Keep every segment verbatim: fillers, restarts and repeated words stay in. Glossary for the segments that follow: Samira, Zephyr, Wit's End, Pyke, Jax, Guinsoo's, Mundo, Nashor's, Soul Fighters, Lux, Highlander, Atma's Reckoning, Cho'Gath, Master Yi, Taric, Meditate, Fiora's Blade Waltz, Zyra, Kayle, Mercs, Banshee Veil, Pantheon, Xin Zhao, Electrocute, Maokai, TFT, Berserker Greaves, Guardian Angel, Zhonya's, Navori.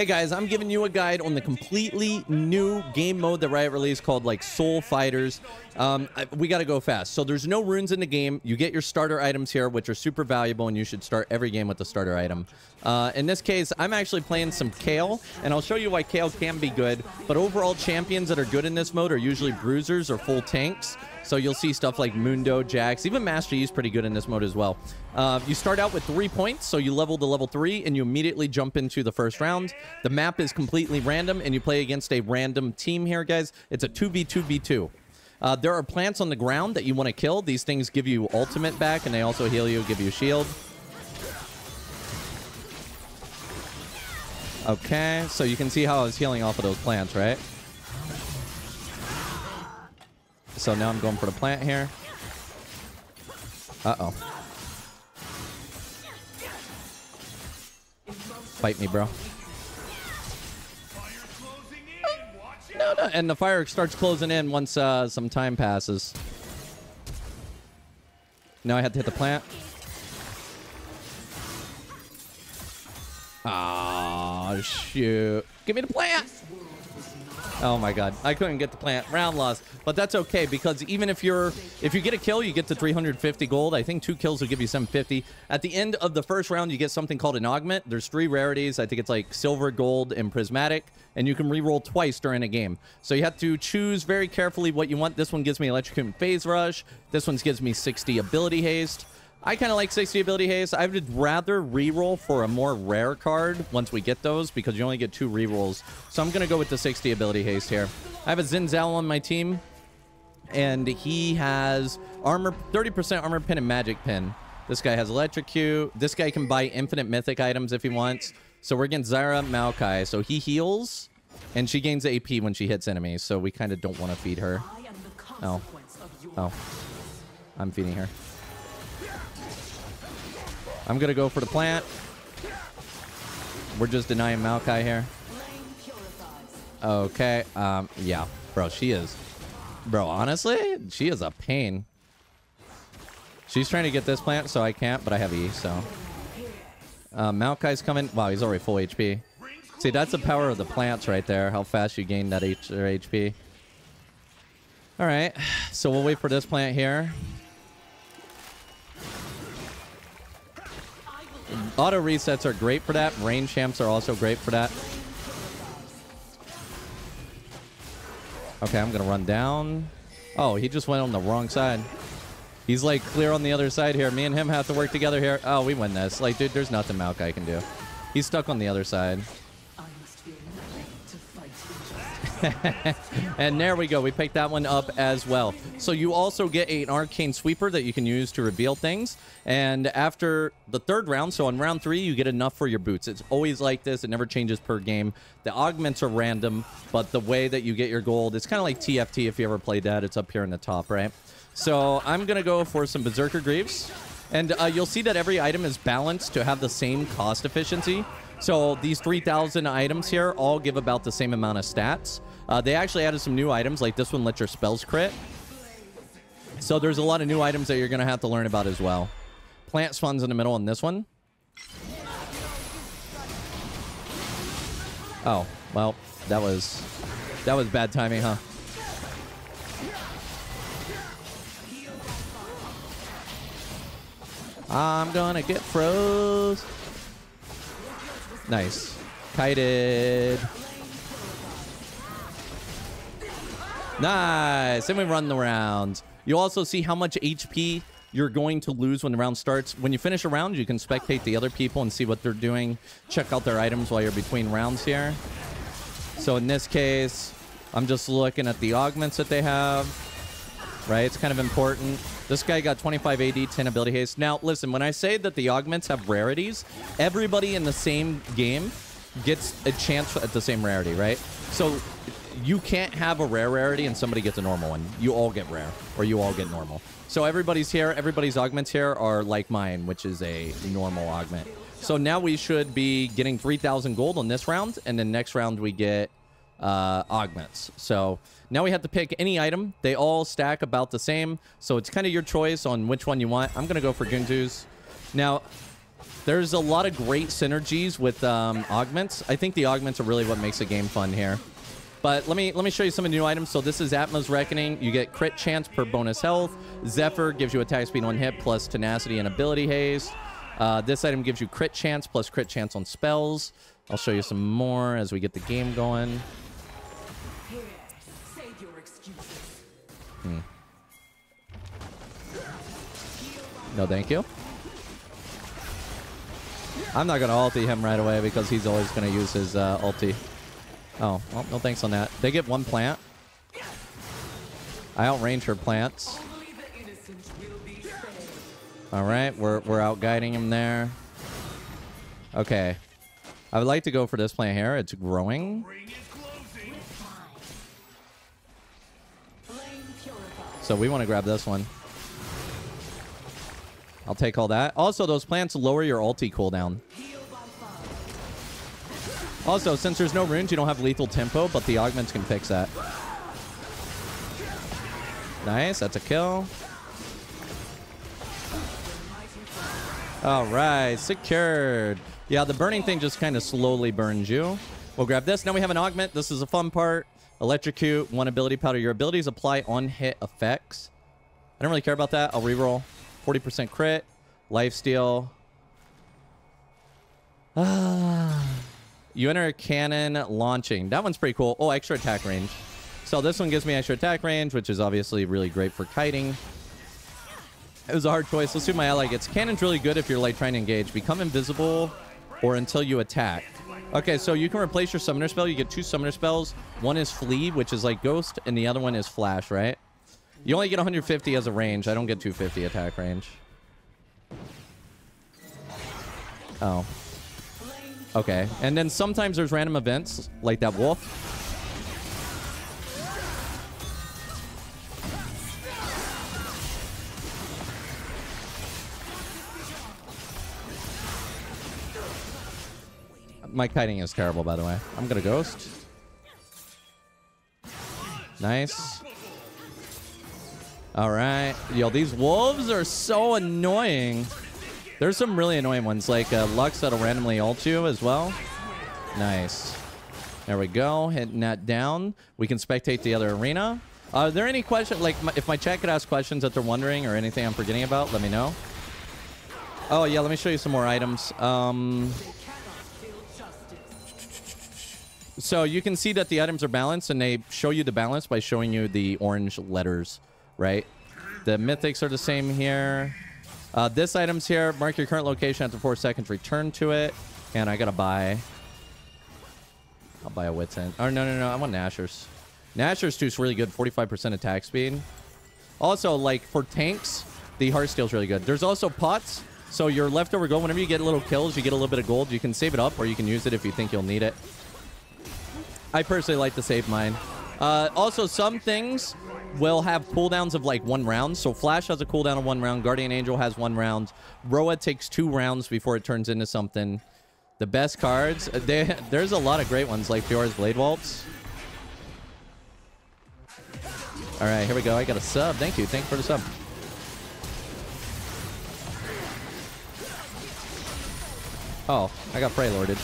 Hey guys, I'm giving you a guide on the completely new game mode that Riot released called like Soul Fighters. Um, I, we got to go fast. So there's no runes in the game. You get your starter items here, which are super valuable, and you should start every game with a starter item. Uh, in this case, I'm actually playing some Kayle, and I'll show you why Kayle can be good. But overall, champions that are good in this mode are usually bruisers or full tanks. So you'll see stuff like Mundo, Jax, even Master Yi is pretty good in this mode as well. Uh, you start out with three points, so you level to level three, and you immediately jump into the first round. The map is completely random, and you play against a random team here, guys. It's a two v two v two. Uh, there are plants on the ground that you want to kill. These things give you ultimate back, and they also heal you, give you shield. Okay, so you can see how I was healing off of those plants, right? So now I'm going for the plant here. Uh-oh. Fight me, bro. No, no, and the fire starts closing in once uh, some time passes. Now I have to hit the plant. Oh, shoot. Give me the plant! Oh my god, I couldn't get the plant. Round loss. But that's okay, because even if you're if you get a kill, you get to three hundred fifty gold. I think two kills will give you seven fifty. At the end of the first round, you get something called an augment. There's three rarities. I think it's like silver, gold, and prismatic, and you can re-roll twice during a game. So you have to choose very carefully what you want. This one gives me Electrocute and Phase Rush. This one gives me sixty ability haste. I kind of like sixty ability haste. I would rather reroll for a more rare card once we get those, because you only get two rerolls. So I'm going to go with the sixty ability haste here. I have a Xin Zhao on my team, and he has armor, thirty percent armor pin and magic pin. This guy has Electrocute. This guy can buy infinite mythic items if he wants. So we're against Zyra, Maokai. So he heals, and she gains A P when she hits enemies. So we kind of don't want to feed her. Oh. Oh. I'm feeding her. I'm going to go for the plant. We're just denying Maokai here. Okay. Um, yeah. Bro, she is. Bro, honestly, she is a pain. She's trying to get this plant, so I can't, but I have E, so. Uh, Maokai's coming. Wow, he's already full H P. See, that's the power of the plants right there, how fast you gain that H or H P. All right. So we'll wait for this plant here. Auto resets are great for that. Rain champs are also great for that. Okay, I'm going to run down. Oh, he just went on the wrong side. He's like clear on the other side here. Me and him have to work together here. Oh, we win this. Like, dude, there's nothing Maokai can do. He's stuck on the other side. And there we go. We picked that one up as well. So you also get an arcane sweeper that you can use to reveal things. And after the third round, so on round three, you get enough for your boots. It's always like this. It never changes per game. The augments are random, but the way that you get your gold, it's kind of like T F T if you ever played that. It's up here in the top, right? So I'm going to go for some Berserker Greaves. And uh, you'll see that every item is balanced to have the same cost efficiency. So these three thousand items here all give about the same amount of stats. Uh, they actually added some new items, like this one lets your spells crit. So there's a lot of new items that you're going to have to learn about as well. Plant spawns in the middle on this one. Oh, well, that was, that was bad timing, huh? I'm gonna get froze. Nice. Kited. Nice. And we run the round. You also see how much H P you're going to lose when the round starts. When you finish a round, you can spectate the other people and see what they're doing. Check out their items while you're between rounds here. So in this case, I'm just looking at the augments that they have. Right? It's kind of important. This guy got twenty-five A D, ten ability haste. Now, listen, when I say that the augments have rarities, everybody in the same game gets a chance at the same rarity, right? So you can't have a rare rarity and somebody gets a normal one. You all get rare, or you all get normal. So everybody's here. Everybody's augments here are like mine, which is a normal augment. So now we should be getting three thousand gold on this round, and then next round we get uh, augments. So now we have to pick any item. They all stack about the same. So it's kind of your choice on which one you want. I'm going to go for Guinsoo's. Now, There's a lot of great synergies with um, augments. I think the augments are really what makes the game fun here. But let me let me show you some of the new items. So this is Atma's Reckoning. You get crit chance per bonus health. Zephyr gives you attack speed on hit plus tenacity and ability haste. Uh, this item gives you crit chance plus crit chance on spells. I'll show you some more as we get the game going. Hmm. No, thank you. I'm not going to ulti him right away because he's always going to use his uh, ulti. Oh, well, no thanks on that. They get one plant. I outrange her plants. All right, we're, we're out guiding him there. Okay. I would like to go for this plant here. It's growing. So we want to grab this one. I'll take all that. Also, those plants lower your ulti cooldown. Also, since there's no runes, you don't have lethal tempo, but the augments can fix that. Nice, that's a kill. All right, secured. Yeah, the burning thing just kind of slowly burns you. We'll grab this. Now we have an augment. This is a fun part. Electrocute, one ability powder. Your abilities apply on-hit effects. I don't really care about that. I'll reroll. forty percent crit, lifesteal. Ah, you enter a cannon launching. That one's pretty cool. Oh, extra attack range. So this one gives me extra attack range, which is obviously really great for kiting. It was a hard choice. Let's see what my ally gets. Cannon's really good if you're like trying to engage. Become invisible or until you attack. Okay, so you can replace your summoner spell. You get two summoner spells. One is Flee, which is like Ghost, and the other one is Flash, right? You only get one hundred fifty as a range. I don't get two hundred fifty attack range. Oh. Okay. And then sometimes there's random events, like that wolf. My kiting is terrible, by the way. I'm gonna ghost. Nice. All right. Yo, these wolves are so annoying. There's some really annoying ones, like uh, Lux that'll randomly ult you as well. Nice. There we go. Hitting that down. We can spectate the other arena. Are there any questions? Like, my, if my chat could ask questions that they're wondering or anything I'm forgetting about, let me know. Oh, yeah. Let me show you some more items. Um... So you can see that the items are balanced, and they show you the balance by showing you the orange letters. Right? The mythics are the same here. Uh, this item's here. Mark your current location after four seconds. Return to it. And I gotta buy... I'll buy a Wit's End. Oh, no, no, no. I want Nashor's. Nashor's, too, is really good. forty-five percent attack speed. Also, like, for tanks, the Heartsteel's really good. There's also pots. So your leftover gold, whenever you get little kills, you get a little bit of gold. You can save it up, or you can use it if you think you'll need it. I personally like to save mine. Uh, also, some things... will have cooldowns of like one round. So Flash has a cooldown of one round. Guardian Angel has one round. Roa takes two rounds before it turns into something. The best cards. They, there's a lot of great ones like Fiora's Blade Waltz. All right, here we go. I got a sub. Thank you. Thanks for the sub. Oh, I got Prey Lorded.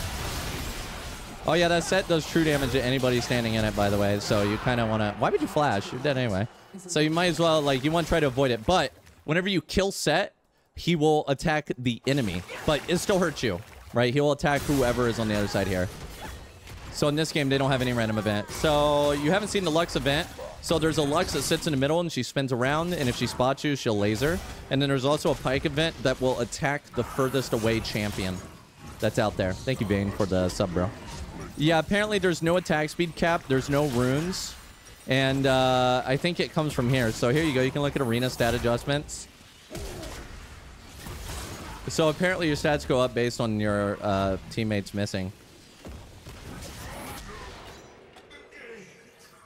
Oh, yeah, that set does true damage to anybody standing in it, by the way. So you kind of want to... Why would you flash? You're dead anyway. So you might as well, like, you want to try to avoid it. But whenever you kill set, he will attack the enemy. But it still hurts you, right? He will attack whoever is on the other side here. So in this game, they don't have any random event. So you haven't seen the Lux event. So there's a Lux that sits in the middle, and she spins around. And if she spots you, she'll laser. And then there's also a Pyke event that will attack the furthest away champion that's out there. Thank you, Bane, for the sub, bro. Yeah, apparently there's no attack speed cap. There's no runes. And uh, I think it comes from here. So here you go. You can look at arena stat adjustments. So apparently your stats go up based on your uh, teammates missing.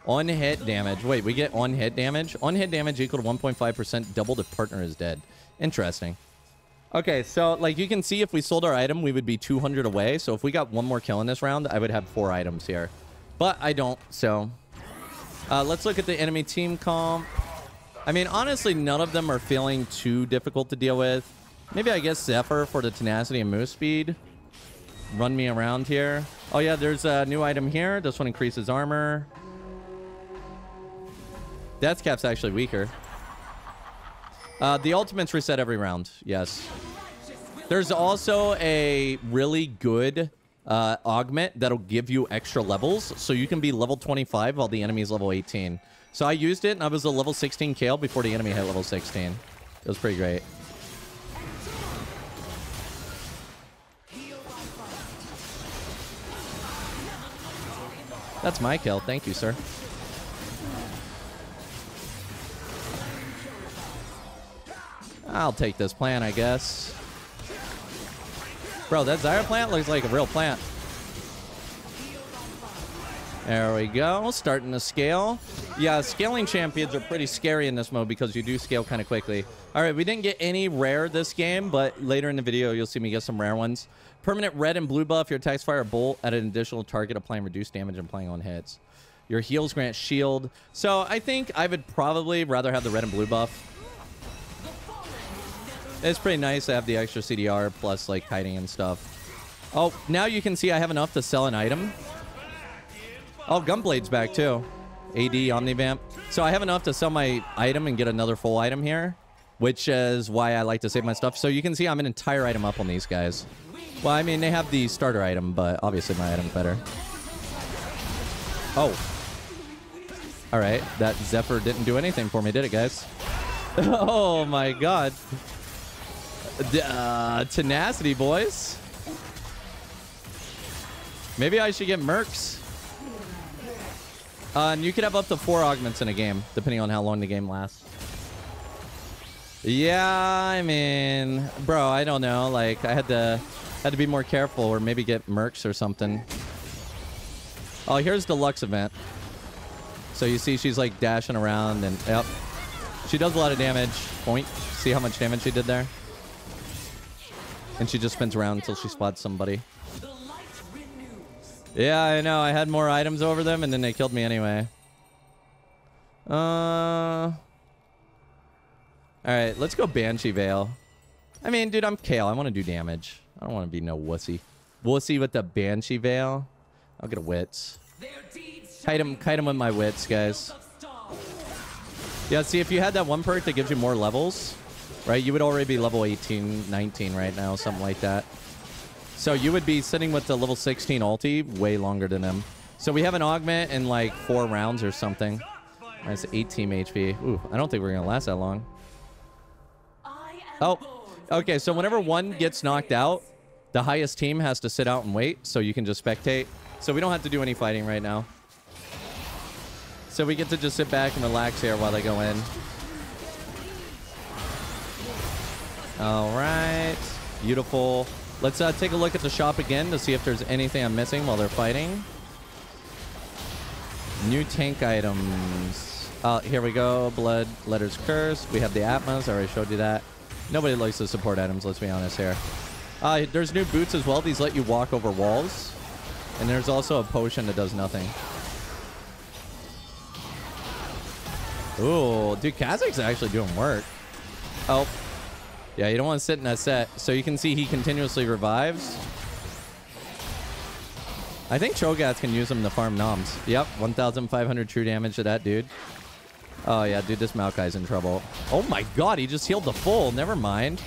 On-hit damage. Wait, we get on-hit damage? On-hit damage equal to one point five percent. Double the partner is dead. Interesting. Okay, so, like, you can see if we sold our item, we would be two hundred away. So if we got one more kill in this round, I would have four items here. But I don't, so... Uh, let's look at the enemy team comp. I mean, honestly, none of them are feeling too difficult to deal with. Maybe I guess Zephyr for the tenacity and move speed. Run me around here. Oh yeah, there's a new item here. This one increases armor. Death Cap's actually weaker. Uh, the ultimates reset every round. Yes. There's also a really good uh, augment that'll give you extra levels. So you can be level twenty-five while the enemy's level eighteen. So I used it and I was a level sixteen Kayle before the enemy hit level sixteen. It was pretty great. That's my kill. Thank you, sir. I'll take this plant, I guess. Bro, that Zyra plant looks like a real plant. There we go. Starting to scale. Yeah, scaling champions are pretty scary in this mode because you do scale kind of quickly. All right, we didn't get any rare this game, but later in the video, you'll see me get some rare ones. Permanent red and blue buff. Your attacks fire a bolt at an additional target, applying reduced damage and playing on hits. Your heals grant shield. So I think I would probably rather have the red and blue buff. It's pretty nice to have the extra C D R plus like kiting and stuff. Oh, now you can see I have enough to sell an item. Oh, Gunblade's back too. A D, Omnivamp. So I have enough to sell my item and get another full item here, which is why I like to save my stuff. So you can see I'm an entire item up on these guys. Well, I mean, they have the starter item, but obviously my item's better. Oh. All right. That Zephyr didn't do anything for me, did it, guys? Oh, my God. Uh, tenacity, boys. Maybe I should get Mercs. Uh, and you could have up to four augments in a game, depending on how long the game lasts. Yeah, I mean, bro, I don't know. Like, I had to had to be more careful, or maybe get Mercs or something. Oh, here's the Lux event. So you see she's, like, dashing around, and, yep. She does a lot of damage. Point. See how much damage she did there? And she just spins around until she spots somebody. Yeah, I know. I had more items over them, and then they killed me anyway. Uh, all right, let's go Banshee Veil. I mean, dude, I'm Kayle. I want to do damage. I don't want to be no wussy. Wussy with the Banshee Veil. I'll get a Wits. Kite him, kite him with my Wits, guys. Yeah, see, if you had that one perk that gives you more levels, right, you would already be level eighteen, nineteen right now, something like that. So you would be sitting with the level sixteen ulti way longer than them. So we have an augment in like four rounds or something. That's eighteen H P. Ooh, I don't think we're going to last that long. Oh, okay. So whenever one gets knocked out, the highest team has to sit out and wait. So you can just spectate. So we don't have to do any fighting right now. So we get to just sit back and relax here while they go in. All right. Beautiful. Let's uh, take a look at the shop again to see if there's anything I'm missing while they're fighting. New tank items. Uh, here we go. Blood, Letters, Curse. We have the Atmas. I already showed you that. Nobody likes the support items, let's be honest here. Uh, there's new boots as well. These let you walk over walls. And there's also a potion that does nothing. Ooh, dude, Kha'Zix's actually doing work. Oh. Yeah, you don't want to sit in that set. So you can see he continuously revives. I think Cho'Gath can use him to farm noms. Yep, one thousand five hundred true damage to that dude. Oh, yeah, dude, this Maokai's in trouble. Oh, my God, he just healed the full. Never mind.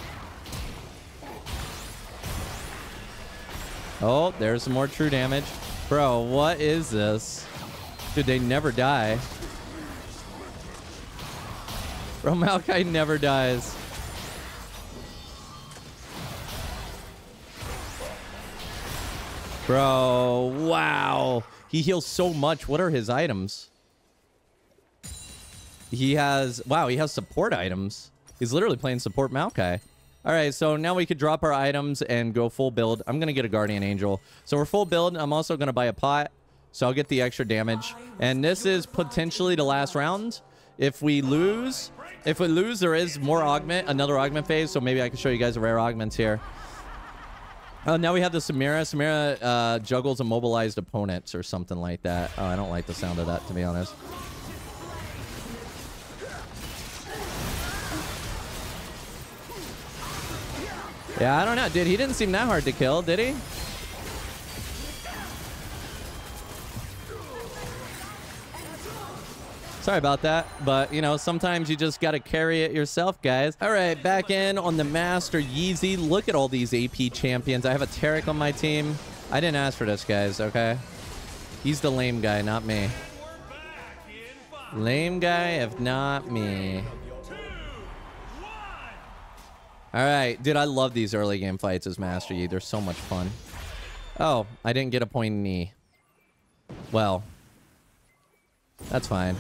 Oh, there's some more true damage. Bro, what is this? Dude, they never die. Bro, Maokai never dies. Bro, wow. He heals so much. What are his items? He has... Wow, he has support items. He's literally playing support Maokai. All right, so now we could drop our items and go full build. I'm going to get a Guardian Angel. So we're full build. I'm also going to buy a pot, so I'll get the extra damage. And this is potentially the last round. If we lose, if we lose, there is more augment, another augment phase. So maybe I can show you guys a rare augment here. Oh, now we have the Samira. Samira uh, juggles immobilized opponents or something like that. Oh, I don't like the sound of that, to be honest. Yeah, I don't know, dude. He didn't seem that hard to kill, did he? Sorry about that, but, you know, sometimes you just got to carry it yourself, guys. All right, back in on the Master Yeezy. Look at all these A P champions. I have a Taric on my team. I didn't ask for this, guys, okay? He's the lame guy, not me. Lame guy, if not me. All right, dude, I love these early game fights as Master Yi. They're so much fun. Oh, I didn't get a point knee. Well, that's fine.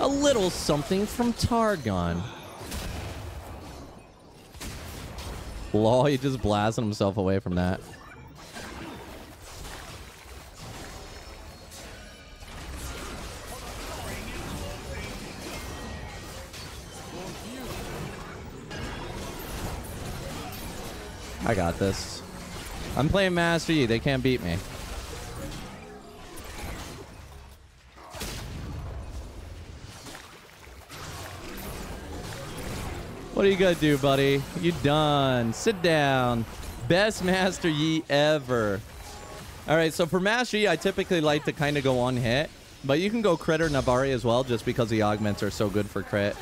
A little something from Targon. Lol, he just blasted himself away from that. I got this. I'm playing Master Yi. They can't beat me. What are you gonna do, buddy? You done. Sit down. Best Master Yi ever. All right, so for Master Yi, I typically like to kind of go on hit, but you can go crit or Navori as well, just because the augments are so good for crit.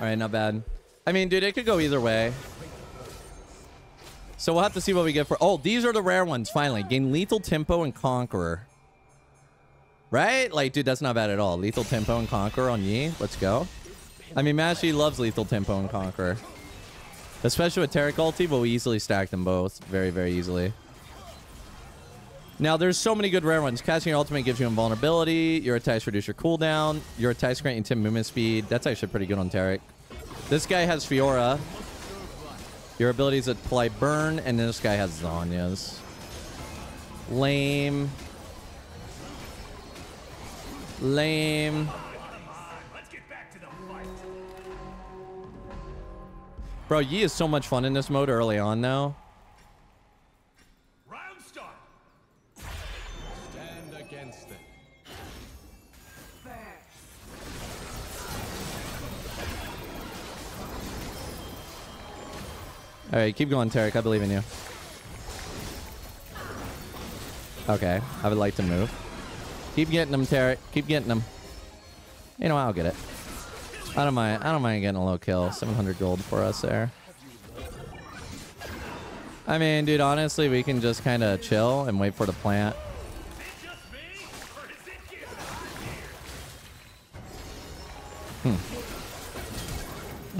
All right, not bad. I mean, dude, it could go either way. So we'll have to see what we get for... Oh, these are the rare ones, finally. Gain Lethal Tempo and Conqueror. Right? Like, dude, that's not bad at all. Lethal Tempo and Conqueror on Yi. Let's go. I mean, Master Yi loves Lethal Tempo and Conqueror. Especially with Taric ulti, but we easily stack them both. Very, very easily. Now, there's so many good rare ones. Casting your ultimate gives you invulnerability. Your attacks reduce your cooldown. Your attacks grant you ten movement speed. That's actually pretty good on Taric. This guy has Fiora. Your ability is to apply burn. And then this guy has Zhonya's. Lame. Lame. Bro, Yi is so much fun in this mode early on now. Round start. Stand against it. All right, keep going, Taric. I believe in you. Okay, I would like to move. Keep getting them, Taric. Keep getting them. You know, I'll get it. I don't mind. I don't mind getting a low kill. seven hundred gold for us there. I mean, dude, honestly, we can just kind of chill and wait for the plant. Hmm.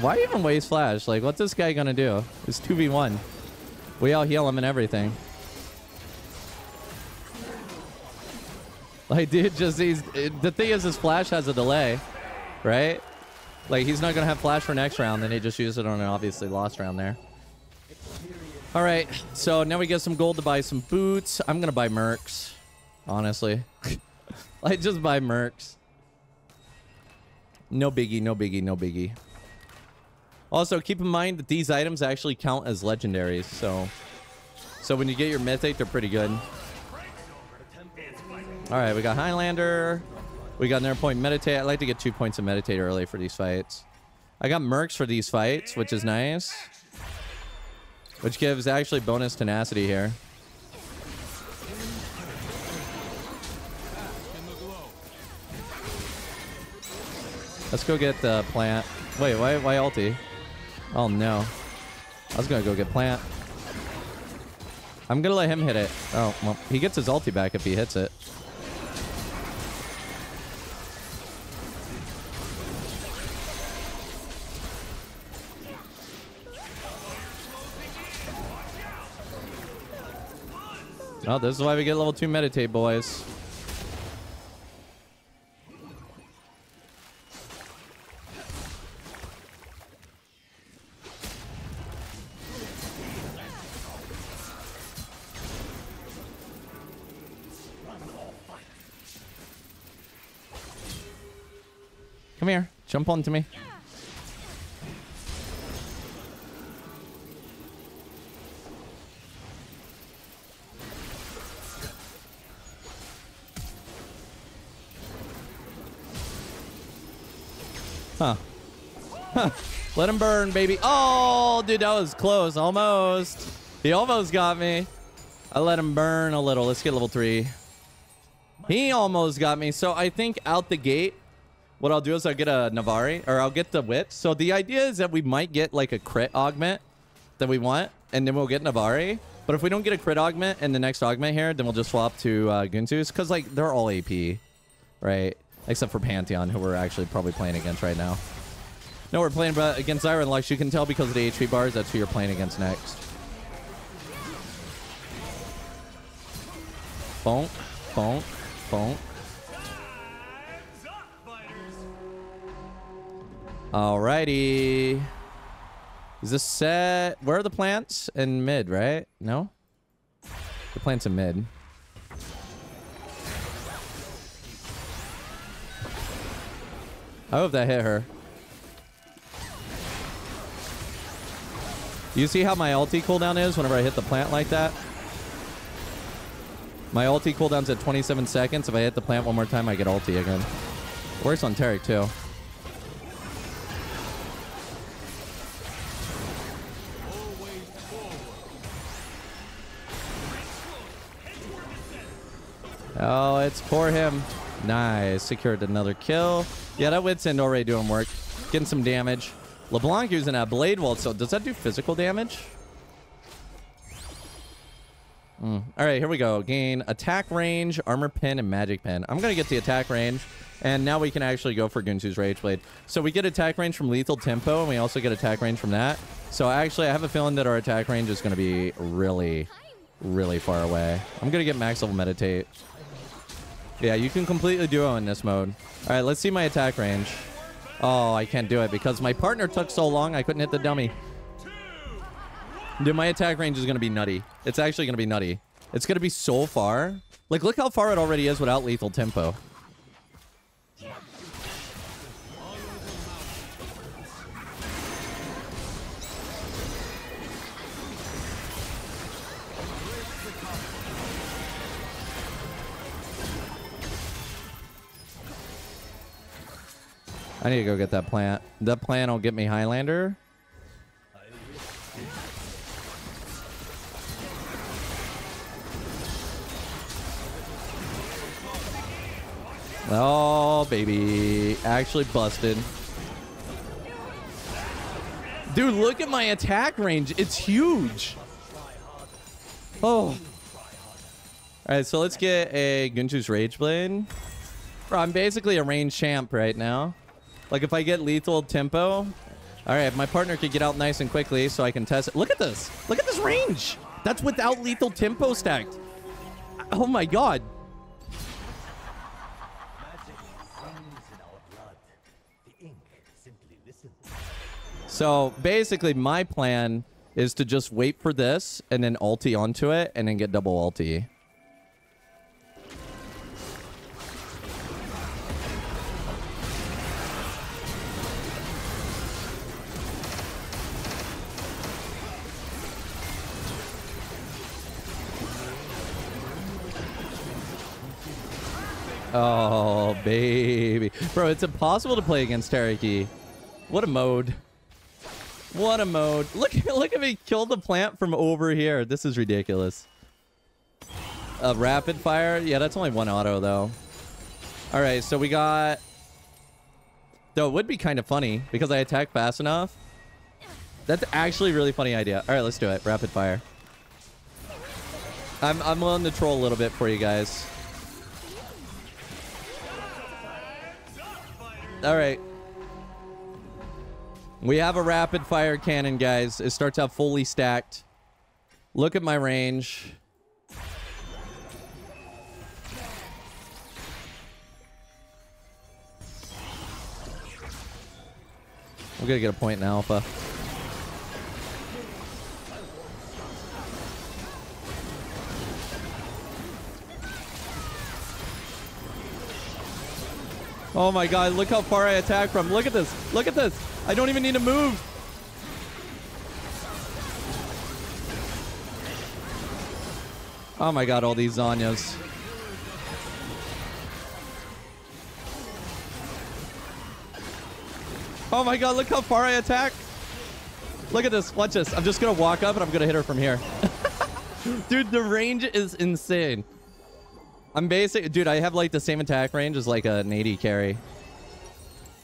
Why even waste flash? Like, what's this guy gonna do? It's two v one. We all heal him and everything. Like, dude, just he's, it, the thing is, his flash has a delay, right? Like, he's not going to have flash for next round, then he just used it on an obviously lost round there. All right, so now we get some gold to buy some boots. I'm going to buy Mercs, honestly. Like, just buy Mercs. No biggie, no biggie, no biggie. Also, keep in mind that these items actually count as legendaries, so... So when you get your Meditate, they're pretty good. All right, we got Highlander... We got another point Meditate. I like to get two points of Meditate early for these fights. I got Mercs for these fights, which is nice. Which gives actually bonus tenacity here. Let's go get the plant. Wait, why, why ulti? Oh no. I was going to go get plant. I'm going to let him hit it. Oh, well, he gets his ulti back if he hits it. Oh, this is why we get level two Meditate, boys. Come here. Jump onto me. Huh. Huh. Let him burn, baby. Oh, dude, that was close. Almost. He almost got me. I let him burn a little. Let's get level three. He almost got me. So I think out the gate, what I'll do is I'll get a Navori, or I'll get the whip. So the idea is that we might get like a crit augment that we want, and then we'll get Navori. But if we don't get a crit augment in the next augment here, then we'll just swap to uh, Guinsoo's, because like they're all A P, right? Except for Pantheon, who we're actually probably playing against right now. No, we're playing against Zyra and Lux. You can tell because of the H P bars, that's who you're playing against next. Bonk, bonk, bonk. Alrighty. Is this set? Where are the plants? In mid, right? No? The plants in mid. I hope that hit her. You see how my ulti cooldown is whenever I hit the plant like that? My ulti cooldown's at twenty-seven seconds. If I hit the plant one more time, I get ulti again. It works on Taric, too. Oh, it's poor him. Nice. Secured another kill. Yeah, that Wit's End already doing work. Getting some damage. LeBlanc using that Blade Waltz. So does that do physical damage? Mm. All right, here we go. Gain attack range, armor pin, and magic pin. I'm going to get the attack range. And now we can actually go for Guinsoo's Rage Blade. So we get attack range from lethal tempo, and we also get attack range from that. So actually, I have a feeling that our attack range is going to be really, really far away. I'm going to get max level Meditate. Yeah, you can completely duo in this mode. All right, let's see my attack range. Oh, I can't do it because my partner took so long I couldn't hit the dummy. Dude, my attack range is going to be nutty. It's actually going to be nutty. It's going to be so far. Like, look how far it already is without lethal tempo. I need to go get that plant. That plant will get me Highlander. Oh, baby. Actually busted. Dude, look at my attack range. It's huge. Oh. All right, so let's get a Guinsoo's Rage Blade. Bro, I'm basically a ranged champ right now. Like, if I get lethal tempo... Alright, my partner could get out nice and quickly so I can test it. Look at this! Look at this range! That's without lethal tempo stacked. Oh my god. So, basically, my plan is to just wait for this and then ulti onto it and then get double ulti. Oh, baby. Bro, it's impossible to play against Taric. What a mode. What a mode. Look, look at me kill the plant from over here. This is ridiculous. A rapid fire. Yeah, that's only one auto, though. All right, so we got... Though it would be kind of funny because I attack fast enough. That's actually a really funny idea. All right, let's do it. Rapid fire. I'm, I'm willing to troll a little bit for you guys. All right. We have a rapid fire cannon, guys. It starts out fully stacked. Look at my range. We're going to get a point in alpha. Oh my god, look how far I attack from. Look at this. Look at this. I don't even need to move. Oh my god, all these Zhonya's. Oh my god, look how far I attack. Look at this. Watch this. I'm just going to walk up and I'm going to hit her from here. Dude, the range is insane. I'm basic. Dude, I have like the same attack range as like an A D carry.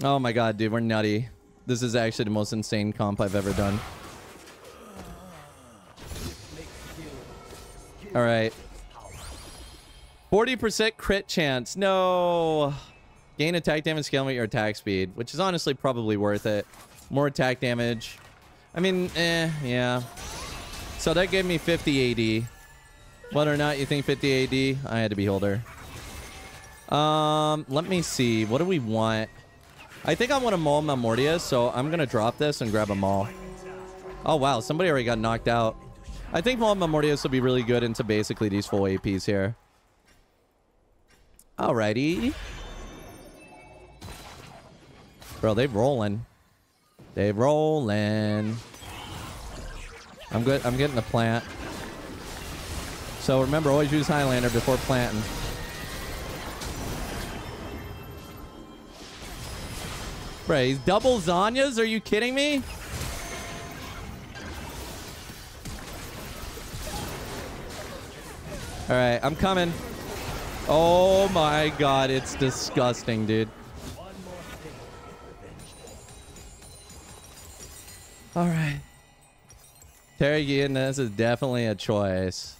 Oh my god, dude. We're nutty. This is actually the most insane comp I've ever done. All right. forty percent crit chance. No. Gain attack damage scaling with your attack speed, which is honestly probably worth it. More attack damage. I mean, eh, yeah. So that gave me fifty A D. Whether or not you think fifty A D, I had to behold her. Um, let me see. What do we want? I think I want to maul Malmortia, so I'm going to drop this and grab a maul. Oh, wow. Somebody already got knocked out. I think maul Malmortia will be really good into basically these full A Ps here. Alrighty. Bro, they rolling. They rolling. I'm good. I'm getting the plant. So remember, always use Highlander before planting. Bro, he's double Zhonya's? Are you kidding me? All right, I'm coming. Oh my god, it's disgusting, dude. All right. Taric in this is definitely a choice.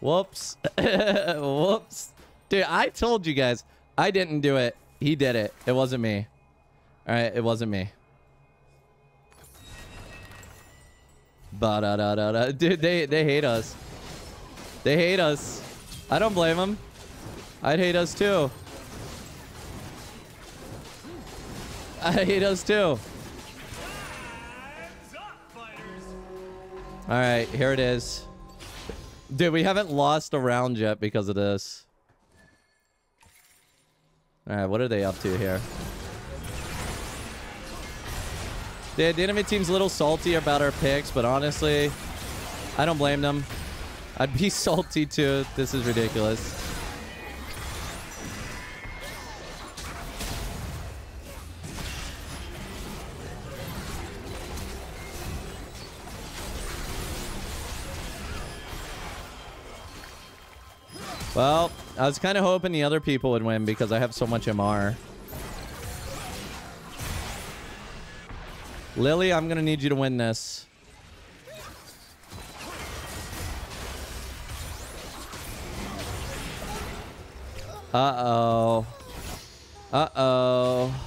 Whoops. Whoops. Dude, I told you guys. I didn't do it. He did it. It wasn't me. All right, it wasn't me. Ba-da-da-da-da. Dude, they, they hate us. They hate us. I don't blame them. I'd hate us too. I hate us too. All right, here it is. Dude, we haven't lost a round yet because of this. All right, what are they up to here? Dude, the enemy team's a little salty about our picks, but honestly, I don't blame them. I'd be salty too. This is ridiculous. Well, I was kind of hoping the other people would win because I have so much M R. Lily, I'm going to need you to win this. Uh-oh. Uh-oh.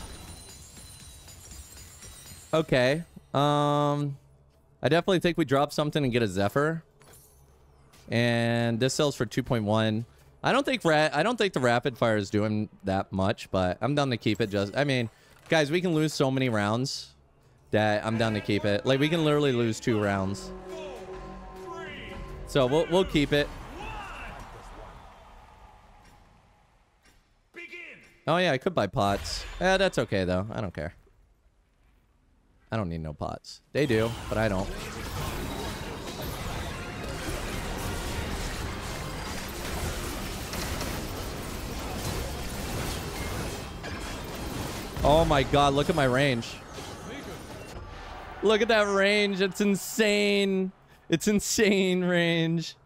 Okay. Um, I definitely think we drop something and get a Zephyr. And this sells for two point one. I don't think ra I don't think the rapid fire is doing that much, but I'm down to keep it. Just, I mean, guys, we can lose so many rounds that I'm down to keep it. Like we can literally lose two rounds, so we'll we'll keep it. Oh yeah, I could buy pots. Eh, that's okay though. I don't care. I don't need no pots. They do, but I don't. Oh my god, look at my range. Look at that range. It's insane. It's insane range.